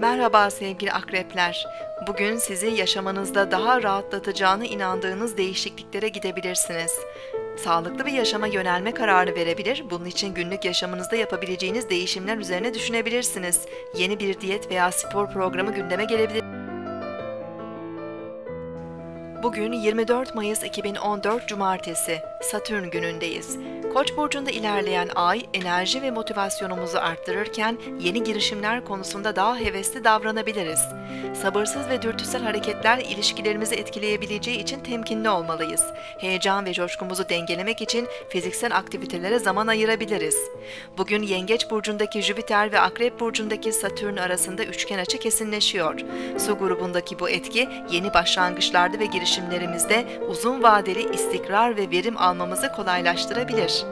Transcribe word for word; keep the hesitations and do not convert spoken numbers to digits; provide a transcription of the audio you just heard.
Merhaba sevgili akrepler. Bugün sizi yaşamanızda daha rahatlatacağına inandığınız değişikliklere gidebilirsiniz. Sağlıklı bir yaşama yönelme kararı verebilir, bunun için günlük yaşamınızda yapabileceğiniz değişimler üzerine düşünebilirsiniz. Yeni bir diyet veya spor programı gündeme gelebilir. Bugün yirmi dört Mayıs iki bin on dört Cumartesi, Satürn günündeyiz. Koç burcunda ilerleyen ay enerji ve motivasyonumuzu arttırırken yeni girişimler konusunda daha hevesli davranabiliriz. Sabırsız ve dürtüsel hareketler ilişkilerimizi etkileyebileceği için temkinli olmalıyız. Heyecan ve coşkumuzu dengelemek için fiziksel aktivitelere zaman ayırabiliriz. Bugün Yengeç burcundaki Jüpiter ve Akrep burcundaki Satürn arasında üçgen açı kesinleşiyor. Su grubundaki bu etki yeni başlangıçlarda ve girişimlerimizde uzun vadeli istikrar ve verim almamızı kolaylaştırabilir.